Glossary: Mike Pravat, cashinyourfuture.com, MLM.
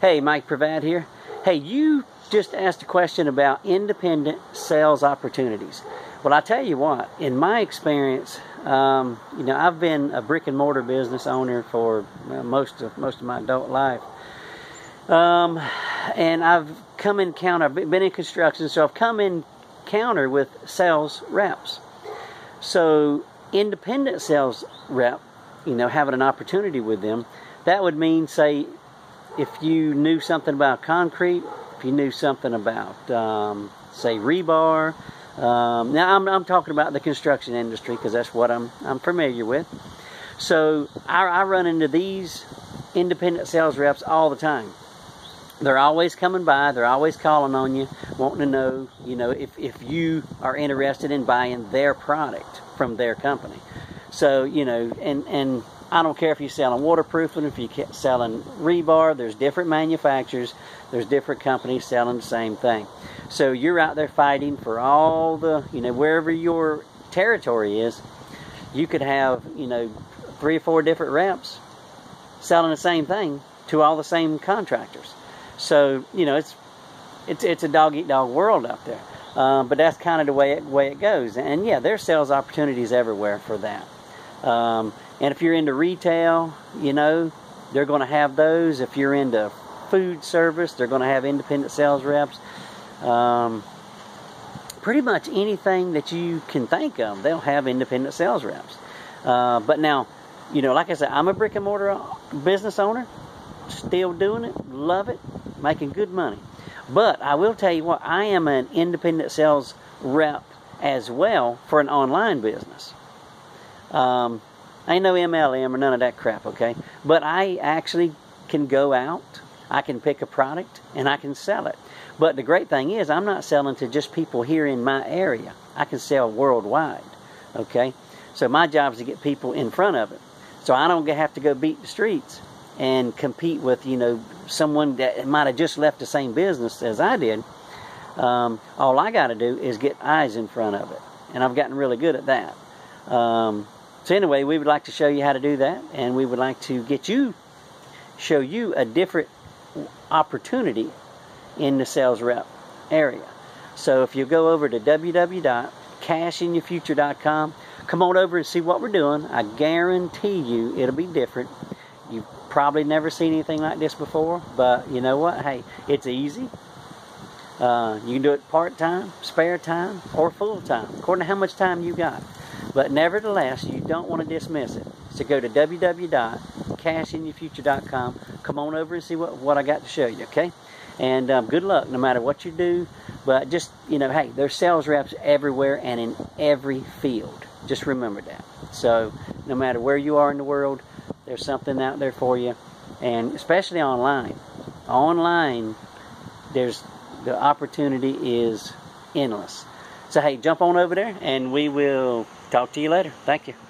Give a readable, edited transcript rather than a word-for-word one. Hey, Mike Pravat here. Hey, you just asked a question about independent sales opportunities. Well, I tell you what, in my experience, you know, I've been a brick and mortar business owner for most of my adult life. And I've been in construction, so I've come encounter with sales reps. So independent sales rep, you know, having an opportunity with them, that would mean, say, if you knew something about concrete, if you knew something about, say, rebar. Now I'm talking about the construction industry because that's what I'm familiar with. So I run into these independent sales reps all the time. They're always coming by. They're always calling on you, wanting to know, you know, if you are interested in buying their product from their company. So, you know, and I don't care if you're selling waterproofing, if you're selling rebar. There's different manufacturers. There's different companies selling the same thing. So you're out there fighting for all the, you know, wherever your territory is, you could have, you know, 3 or 4 different reps selling the same thing to all the same contractors. So, you know, it's a dog-eat-dog world out there. But that's kind of the way it goes. And, yeah, there's sales opportunities everywhere for that. And if you're into retail, you know, they're going to have those. If you're into food service, they're going to have independent sales reps. Pretty much anything that you can think of, they'll have independent sales reps. But now, you know, like I said, I'm a brick-and-mortar business owner. Still doing it. Love it. Making good money. But I will tell you what, I am an independent sales rep as well for an online business. I ain't no MLM or none of that crap, okay? But I actually can go out, I can pick a product, and I can sell it. But the great thing is I'm not selling to just people here in my area. I can sell worldwide, okay? So my job is to get people in front of it. So I don't have to go beat the streets and compete with, you know, someone that might have just left the same business as I did. All I got to do is get eyes in front of it. And I've gotten really good at that. So anyway, we would like to show you how to do that. And we would like to show you a different opportunity in the sales rep area. So if you go over to www.cashinyourfuture.com, come on over and see what we're doing. I guarantee you it'll be different. You've probably never seen anything like this before, but you know what? Hey, it's easy. You can do it part-time, spare time, or full-time, according to how much time you got. But nevertheless, you don't want to dismiss it. So go to www.cashinyourfuture.com. Come on over and see what I got to show you, okay? And good luck no matter what you do. But just, you know, hey, there's sales reps everywhere and in every field. Just remember that. So no matter where you are in the world, there's something out there for you, and especially online. Online, the opportunity is endless. So, hey, jump on over there, and we will talk to you later. Thank you.